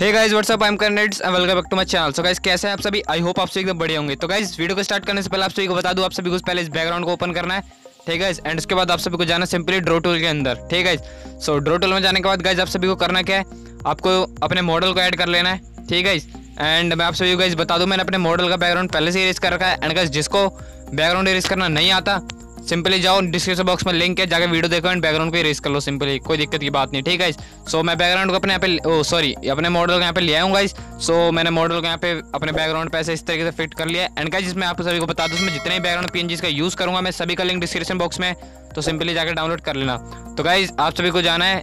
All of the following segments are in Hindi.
Hey guys what's up, I am कर्नेट्स and welcome back to my channel. So guys, कैसे हैं आप सभी? आई होप आप सभी एकदम बढ़िया होंगे। तो गाइस, वीडियो को स्टार्ट करने से पहले आप सभी को बता दूं, आप सभी को पहले इस बैकग्राउंड को ओपन करना है, ठीक है। एंड उसके बाद आप सभी को जाना सिंपली ड्रॉ टूल के अंदर, ठीक है। सो ड्रॉ टूल में जाने के बाद गाइस आप सभी को करना क्या है, आपको अपने मॉडल को ऐड कर लेना है, ठीक है। एंड मैं आप सभी को गाइस बता दूं, मैंने अपने मॉडल का बैकग्राउंड पहले से इरेज कर रखा है। एंड गाइस, जिसको बैकग्राउंड इरेज करना नहीं आता, सिंपली जाओ डिस्क्रिप्शन बॉक्स में लिंक है, जाकर वीडियो देखो एंड बैकग्राउंड को इरेज कर लो, सिंपली कोई दिक्कत की बात नहीं, ठीक है। सो मैं बैकग्राउंड को अपने यहाँ पे अपने मॉडल को यहाँ पे ले आया हूँ गाइस। सो मैंने मॉडल को यहाँ पे अपने बैकग्राउंड पे ऐसे इस तरीके से फिट कर लिया। एंड गाइस, इसमें आपको सभी को बता दूं, इसमें जितने भी बैकग्राउंड PNGs का यूज करूंगा मैं, सभी का लिंक डिस्क्रिप्शन बॉक्स में, तो सिंपली जाकर डाउनलोड कर लेना। तो गाइस, आप सभी को जाना है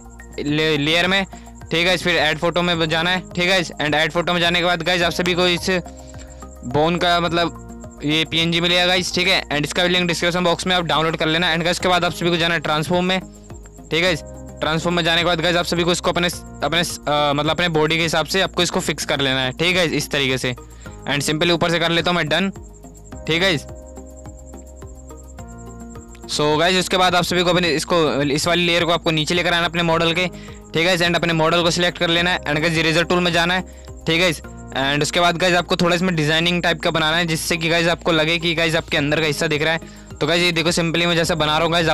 लेयर में, ठीक है, फिर ऐड फोटो में जाना है, ठीक है। एंड ऐड फोटो में जाने के बाद गाइस आप सभी को इस बोन का मतलब ये PNG मिलेगा गाइस, ठीक है। एंड इसका भी लिंक डिस्क्रिप्शन बॉक्स में आप डाउनलोड कर लेना। एंड गाइस, इसके बाद आप सभी को जाना है ट्रांसफॉर्म में, ठीक है। ट्रांसफॉर्म में जाने के बाद गाइस आप सभी को इसको अपने बॉडी के हिसाब से आपको इसको फिक्स कर लेना है, ठीक है, इस तरीके से। एंड सिंपली ऊपर से कर लेता हूँ मैं डन, ठीक है। सो गाइस, उसके बाद आप सभी को अपने इस वाली लेयर को आपको नीचे लेकर आना अपने मॉडल के, ठीक है। एंड अपने मॉडल को सिलेक्ट कर लेना है। एंड गाइस, इरेजर टूल में जाना है, ठीक है। एंड उसके बाद गाइस आपको थोड़ा इसमें डिजाइनिंग टाइप का बनाना है, जिससे कि गाइस आपको लगे कि गाइस आपके अंदर का हिस्सा दिख रहा है। तो गाइस ये देखो, सिंपली मैं जैसा बना रहा हूँ गाइस,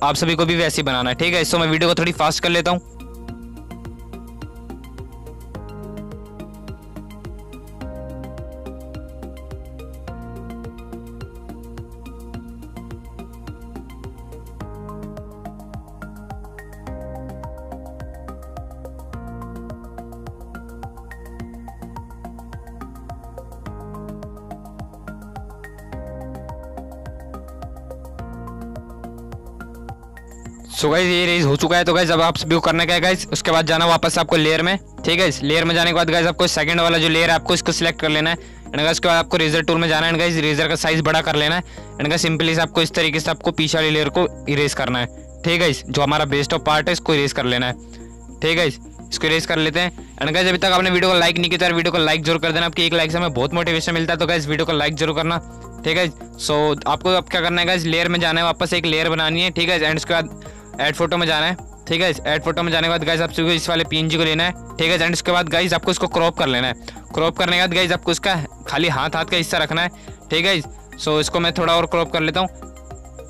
आप सभी को भी वैसे ही बनाना है, ठीक है। सो मैं वीडियो को थोड़ी फास्ट कर लेता हूँ। सो गाइस, ये रेज हो चुका है। तो गाइस अब आप सभी को करना क्या है गाइस, उसके बाद जाना वापस आपको लेयर में, ठीक है। लेयर में जाने के बाद गाइस आपको सेकंड वाला जो लेयर है आपको इसको सिलेक्ट कर लेना है। एंड गाइस, उसके बाद आपको रेजर टूल में जाना है। एंड गाइस, रेजर का साइज बड़ा कर लेना है। एंड गाइस, सिंपली से आपको इस तरीके से आपको पीछे वाली लेयर को इरेज करना है, ठीक है। जो हमारा बेस्ट ऑफ पार्ट है इसको इरेज कर लेना है, ठीक है, इसको इरेज कर लेते हैं। एंड गाइस, अभी तक आपने वीडियो को लाइक नहीं किया तो वीडियो को लाइक जरूर कर देना, आपकी एक लाइक से हमें बहुत मोटिवेशन मिलता है। तो गाइस वीडियो को लाइक जरूर करना, ठीक है। सो आपको अब क्या करना है गाइस, लेयर में जाना है, वापस एक लेयर बनानी है, ठीक है। एंड उसके बाद ऐड फोटो में जाना है, ठीक है। ऐड फोटो में जाने के बाद गाइस आप सभी को इस वाले PNG को लेना है, ठीक है। एंड उसके बाद गाइस आपको इसको क्रॉप कर लेना है। क्रॉप करने के बाद गाइस आपको इसका खाली हाथ का हिस्सा रखना है, ठीक है। सो इसको मैं थोड़ा और क्रॉप कर लेता हूँ।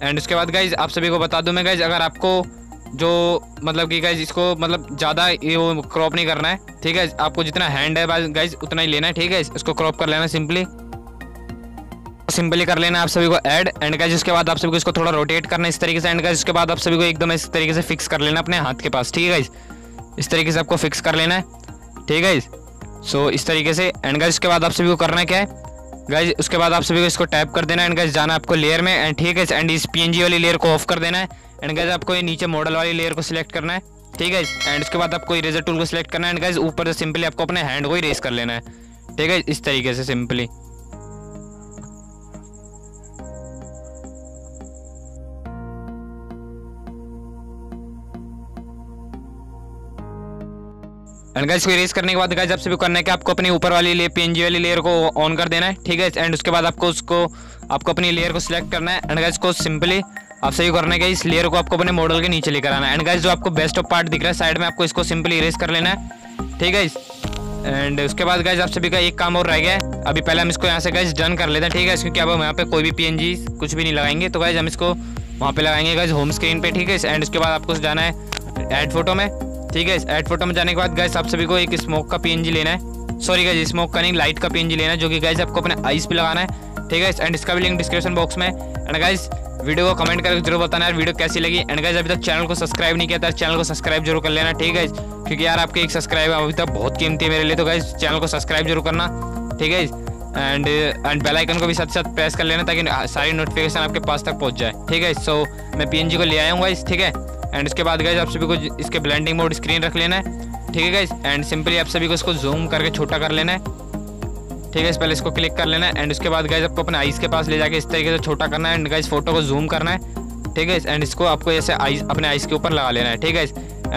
एंड उसके बाद गाइस आप सभी को बता दूं मैं गाइस, अगर आपको जो मतलब कि गाइस इसको मतलब ज़्यादा ये वो क्रॉप नहीं करना है, ठीक है। आपको जितना हैंड है गाइस उतना ही लेना है, ठीक है। इसको क्रॉप कर लेना सिंपली कर लेना आप सभी को ऐड। एंड गाइस, उसके बाद आप सभी को इसको थोड़ा रोटेट करना इस तरीके से। एंड गाइस, उसके बाद आप सभी को एकदम इस तरीके से फिक्स कर लेना अपने हाथ के पास, ठीक है गाइस। इस तरीके से आपको फिक्स कर लेना है, ठीक है। सो इस तरीके से। एंड गाइस, उसके बाद आप सभी को करना क्या है गाइस, उसके बाद आप सभी को इसको टैप कर देना है। एंड गाइस, जाना आपको लेयर में, एंड ठीक है। एंड इस PNG वाली लेयर को ऑफ कर देना है। एंड गाइस, आपको ये नीचे मॉडल वाली लेयर को सिलेक्ट करना है, ठीक है। एंड उसके बाद आपको इरेजर टूल को सिलेक्ट करना है। एंड गाइस, ऊपर से सिंपली आपको अपने हैंड को इरेज कर लेना है, ठीक है, इस तरीके से सिंपली। एंड गाइस, को इरेज करने के बाद गाइस आप सभी को करना है कि आपको अपनी ऊपर वाली PNG वाली लेयर को ऑन कर देना है, ठीक है। एंड उसके बाद आपको अपनी लेयर को सिलेक्ट करना है। एंड गाइस, को सिंपली आप सभी करना है कि इस लेयर को आपको अपने मॉडल के नीचे लेकर आना है। एंड गाइस, जो आपको बेस्ट ऑफ पार्ट दिख रहा है साइड में, आपको इसको सिंपली इरेज कर लेना है, ठीक है। एंड उसके बाद गाइस आप सभी का एक काम और रह गया है, अभी पहले हम इसको यहाँ से गाइस डन कर लेते हैं, ठीक है। क्योंकि अब हम यहाँ पे कोई भी PNG कुछ भी नहीं लगाएंगे, तो गाइस हम इसको वहाँ पे लगाएंगे गाइस होम स्क्रीन पे, ठीक है। एंड उसके बाद आपको जाना है ऐड फोटो में, ठीक है। ऐड फोटो में जाने के बाद गाइस आप सभी को एक स्मोक का PNG लेना है, सॉरी गाइस स्मोक का नहीं, लाइट का PNG लेना है, जो कि गाइस आपको अपने आईज पे लगाना है, ठीक है। एंड इसका भी लिंक डिस्क्रिप्शन बॉक्स में। एंड गाइस, वीडियो को कमेंट करके जरूर बताना यार वीडियो कैसी लगी। एंड गाइस, अभी तक चैनल को सब्सक्राइब नहीं किया था, चैनल को सब्सक्राइब जरूर कर लेना, ठीक है। क्योंकि यार आपके एक सब्सक्राइब अभी तक बहुत कीमती है मेरे लिए, तो गाइस चैनल को सब्सक्राइब जरूर करना, ठीक है। एंड बेल आइकन को भी साथ साथ प्रेस कर लेना, ताकि सारी नोटिफिकेशन आपके पास तक पहुँच जाए, ठीक है। सो मैं PNG को ले आया हूँ गाइस, ठीक है। एंड उसके बाद गाइस आप सभी को इसके ब्लेंडिंग मोड स्क्रीन रख लेना है, ठीक है गाइस। एंड सिंपली आप सभी को इसको जूम करके छोटा कर लेना है, ठीक है। पहले इसको क्लिक कर लेना है। एंड उसके बाद गाइस आपको अपने आईज के पास ले जाके इस तरीके से छोटा करना है। एंड गाइस, फोटो को जूम करना है, ठीक है। एंड इसको आपको ऐसे अपने आईज के ऊपर लगा लेना है, ठीक है।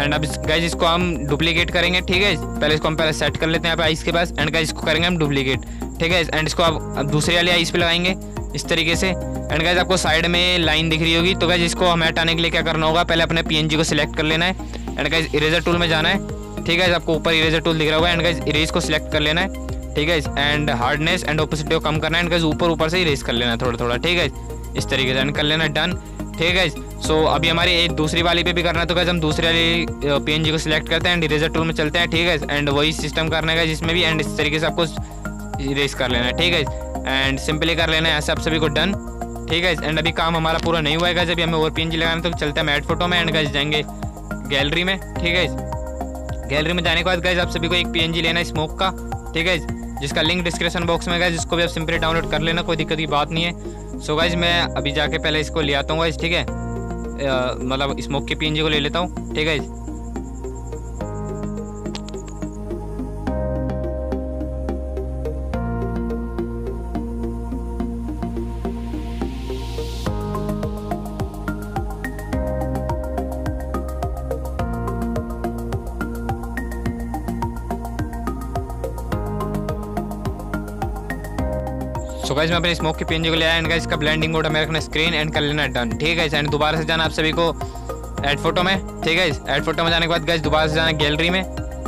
एंड अब गाइस इसको हम डुप्लीकेट करेंगे, ठीक है। पहले इसको हम सेट कर लेते हैं यहाँ पे आईज के पास। एंड गाइस, इसको करेंगे हम डुप्लीकेट, ठीक है। एंड इसको आप दूसरे वाली आईज पे लगाएंगे इस तरीके से। एंड गाइस, आपको साइड में लाइन दिख रही होगी, तो गाइस इसको हमें हटाने के लिए क्या करना होगा, पहले अपने PNG को सिलेक्ट कर लेना है। एंड गाइस, इरेजर टूल में जाना है, ठीक है, आपको ऊपर इरेजर टूल दिख रहा होगा। एंड गाइस इरेज को सिलेक्ट कर लेना है, ठीक है, एंड हार्डनेस एंड ओपेसिटी को कम करना है, एंड गाइस ऊपर ऊपर से इरेज कर लेना है थोड़ा थोड़ा, ठीक है, इस तरीके से एंड कर लेना, डन। ठीक है, सो अभी हमारे एक दूसरी वाली पे भी करना है, तो गाइस हम दूसरी वाली PNG को सिलेक्ट करते हैं एंड इरेजर टूल में चलते हैं, ठीक है, एंड वही सिस्टम करना है जिसमें भी, एंड इस तरीके से आपको इरेज कर लेना है, ठीक है, एंड सिंपली कर लेना है ऐसे आप सभी को, डन। ठीक है, एंड अभी काम हमारा पूरा नहीं हुआ है, जब हमें और PNG लगाना है, तो चलते हैं मैट फोटो में एंड गाइस जाएंगे गैलरी में। ठीक है, गैलरी में जाने के बाद गाइस आप सभी को एक PNG लेना है स्मोक का, ठीक है, जिसका लिंक डिस्क्रिप्शन बॉक्स में गाइस, जिसको भी आप सिंपली डाउनलोड कर लेना, कोई दिक्कत की बात नहीं है। सो गाइस मैं अभी जाके पहले इसको ले आता हूँ गाइस, ठीक है, मतलब स्मोक के PNG को ले लेता हूँ, ठीक है। तो गाइस मैं अपने स्मोक के PNG को ले आया एंड गाइस इसका ब्लेंडिंग मोड में रखना स्क्रीन एंड कर लेना डन। ठीक है, एंड दोबारा से जाना आप सभी को एड फोटो में। ठीक है, एड फोटो में जाने के बाद गाइस दोबारा से जाना गैलरी में।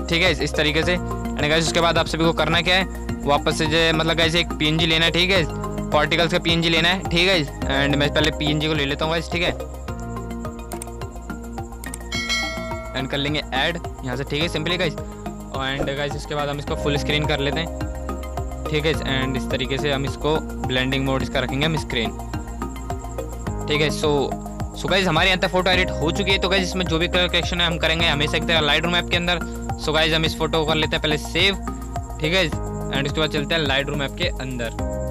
ठीक है, इस तरीके से एंड गाइस उसके बाद आप सभी को करना क्या है, वापस से जो मतलब गाइस एक PNG लेना है। ठीक है, पार्टिकल्स का PNG लेना है। ठीक है, एंड मैं पहले PNG को ले लेता हूँ गाइस। ठीक है, एंड कर लेंगे ऐड यहाँ से। ठीक है, सिंपली गाइस एंड गाइस इसके बाद हम इसको फुल स्क्रीन कर लेते हैं। ठीक है, एंड इस तरीके से हम इसको ब्लेंडिंग मोड इसका रखेंगे हम स्क्रीन। ठीक है, सो गाइस हमारे यहाँ तक फोटो एडिट हो चुकी है। तो गाइस इसमें जो भी कलर करेक्शन है हम करेंगे हमेशा एक तरह लाइटरूम ऐप के अंदर। सो गाइस हम इस फोटो को कर लेते हैं पहले सेव। ठीक है, एंड इसके बाद चलते हैं लाइटरूम ऐप के अंदर।